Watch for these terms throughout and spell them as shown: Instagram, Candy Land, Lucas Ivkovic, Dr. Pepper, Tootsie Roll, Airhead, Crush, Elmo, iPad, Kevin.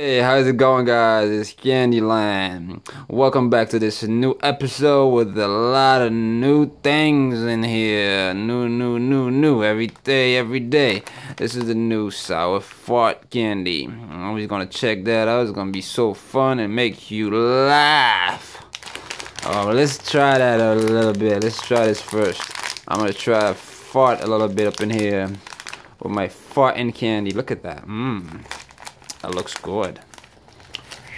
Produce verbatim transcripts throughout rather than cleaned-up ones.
Hey, how's it going, guys? It's Candy Land. Welcome back to this new episode with a lot of new things in here. New, new, new, new. Every day, every day. This is the new sour fart candy. I'm always gonna check that out. It's gonna be so fun and make you laugh. Oh, but let's try that out a little bit. Let's try this first. I'm gonna try fart a little bit up in here with my farting candy. Look at that. Mmm. That looks good.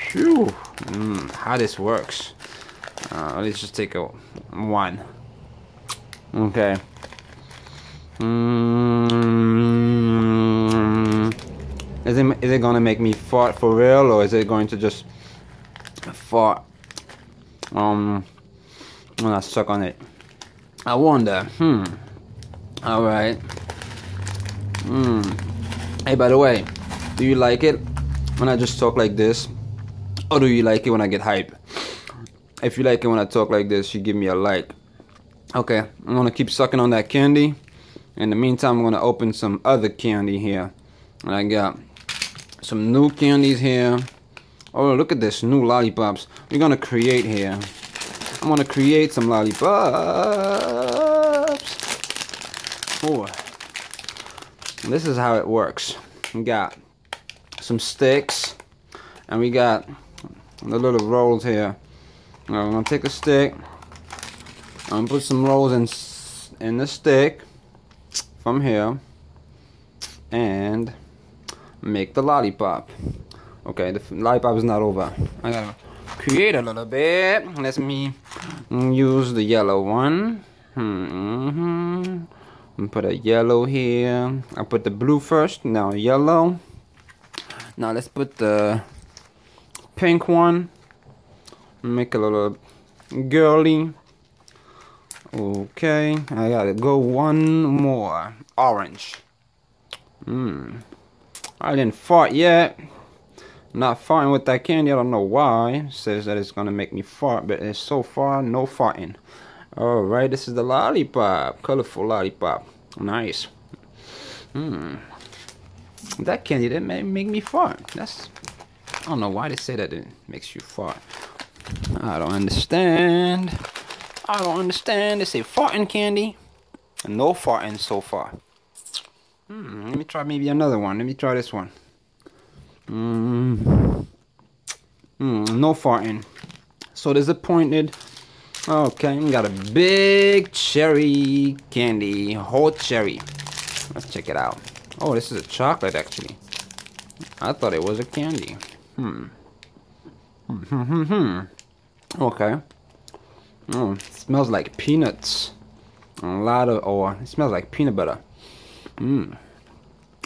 Phew. Mm, how this works. Uh, let's just take a one. Okay. Mm, is it, is it going to make me fart for real, or is it going to just fart um, when I suck on it? I wonder. Hmm. Alright. Mm. Hey, by the way, do you like it when I just talk like this, or do you like it when I get hype? If you like it when I talk like this, you give me a like. Okay, I'm gonna keep sucking on that candy. In the meantime, I'm gonna open some other candy here. And I got some new candies here. Oh, look at this, new lollipops. We're gonna create here. I'm gonna create some lollipops. Oh, this is how it works. We got some sticks, and we got the little rolls here. Now I'm gonna take a stick and put some rolls in in the stick from here, and make the lollipop. Okay, the lollipop is not over. I gotta create a little bit. Let me use the yellow one. Mm-hmm. And put a yellow here. I put the blue first. Now yellow. Now let's put the pink one, make a little girly. Okay, I gotta go one more, orange. Mm. I didn't fart yet. Not farting with that candy, I don't know why. It says that it's gonna make me fart, but it's so far no farting. Alright, this is the lollipop, colorful lollipop, nice. Mm. That candy didn't make me fart. That's, I don't know why they say that it makes you fart. I don't understand. I don't understand. They say farting candy, and no farting so far. Hmm, let me try maybe another one. Let me try this one. Mm. Mm, no farting. So disappointed. Okay, we got a big cherry candy, whole cherry. Let's check it out. Oh, this is a chocolate, actually. I thought it was a candy. Hmm. Hmm, hmm, hmm, hmm. Okay. Oh, it smells like peanuts. A lot of, oh, it smells like peanut butter. Hmm.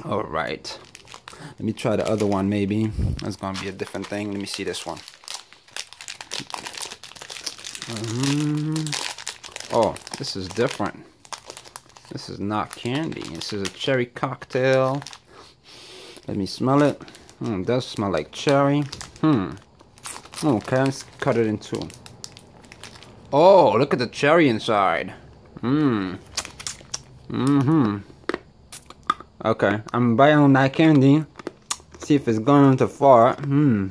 Alright. Let me try the other one, maybe. That's gonna be a different thing. Let me see this one. Mm-hmm. Oh, this is different. This is not candy. This is a cherry cocktail. Let me smell it. Mm, it does smell like cherry. Hmm. Okay, let's cut it in two. Oh, look at the cherry inside. Hmm. Mm-hmm. Okay, I'm biting on that candy. See if it's going to fart. Hmm.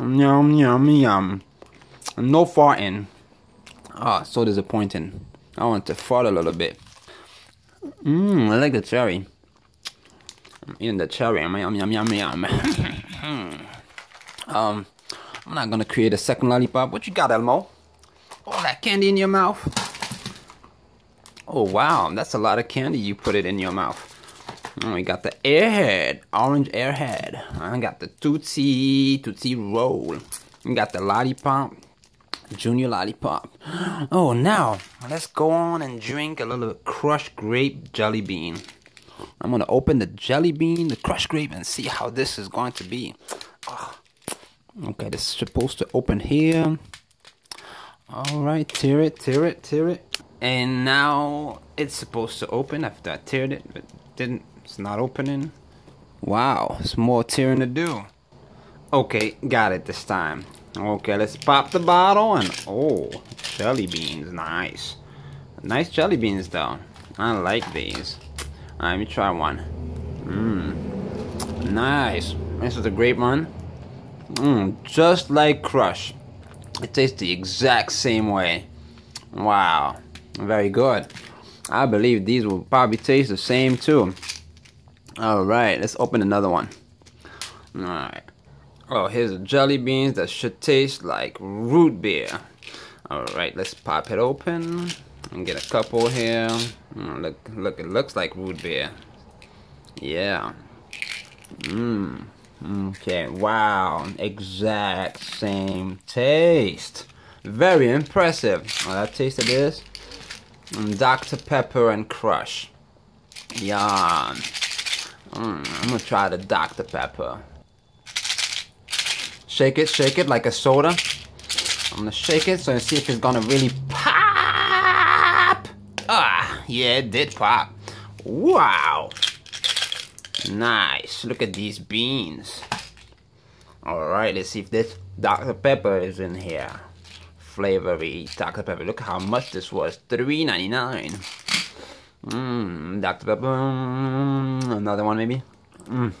Yum, yum, yum. No farting. Ah, so disappointing. I want to fart a little bit. Mmm, I like the cherry. I'm eating the cherry. Yum, yum, yum, yum, yum. um, I'm not gonna create a second lollipop. What you got, Elmo? All that candy in your mouth. Oh, wow, that's a lot of candy you put it in your mouth. And we got the Airhead, orange Airhead. I got the Tootsie, Tootsie Roll. We got the lollipop. Junior lollipop. Oh, now let's go on and drink a little crushed grape jelly bean. I'm gonna open the jelly bean, the crushed grape, and see how this is going to be. Oh. Okay, this is supposed to open here. All right, tear it, tear it, tear it, and now it's supposed to open after I teared it, but it didn't. It's not opening. Wow, it's more tearing to do. Okay, got it this time. Okay, let's pop the bottle, and oh, jelly beans, nice. Nice jelly beans, though. I like these. All right, let me try one. Mmm, nice. This is a grape one. Mmm, just like Crush. It tastes the exact same way. Wow, very good. I believe these will probably taste the same too. Alright, let's open another one. Alright. Oh, here's the jelly beans that should taste like root beer. Alright, let's pop it open and get a couple here. Mm, look, look, it looks like root beer. Yeah. Mmm. Okay, wow. Exact same taste. Very impressive. Oh, that tasted this. And Doctor Pepper and Crush. Yeah. Mm, I'm gonna try the Doctor Pepper. Shake it, shake it like a soda. I'm gonna shake it so I see if it's gonna really pop. Ah, yeah, it did pop. Wow. Nice. Look at these beans. Alright, let's see if this Doctor Pepper is in here. Flavory Doctor Pepper. Look how much this was. three ninety-nine. Mmm, Doctor Pepper. Another one maybe. Mmm.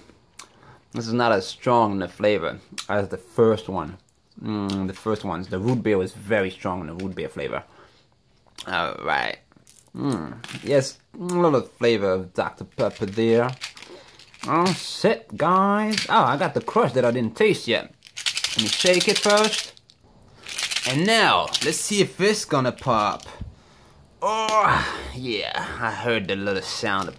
This is not as strong in the flavor as the first one. Mmm, the first one's. The root beer was very strong in the root beer flavor. Alright. Mmm. Yes, a little flavor of Doctor Pepper there. All set, guys. Oh, I got the Crush that I didn't taste yet. Let me shake it first. And now, let's see if it's gonna pop. Oh, yeah. I heard the little sound of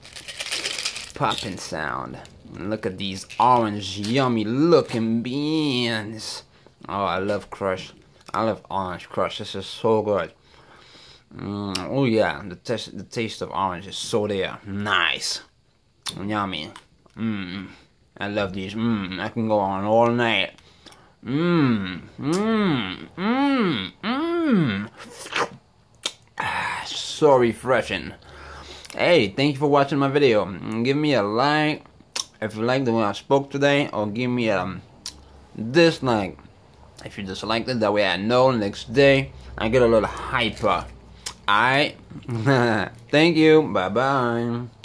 popping sound. And look at these orange, yummy looking beans. Oh, I love Crush. I love orange Crush. This is so good. Mm, oh, yeah. The, the taste of orange is so there. Nice. Yummy. Mmm, I love these. Mmm, I can go on all night. Mmm, mmm, mmm, mmm. Ah, so refreshing. Hey, thank you for watching my video. Give me a like if you like the way I spoke today, or give me a dislike if you disliked it. That way I know next day I get a little hyper. Alright? Thank you. Bye bye.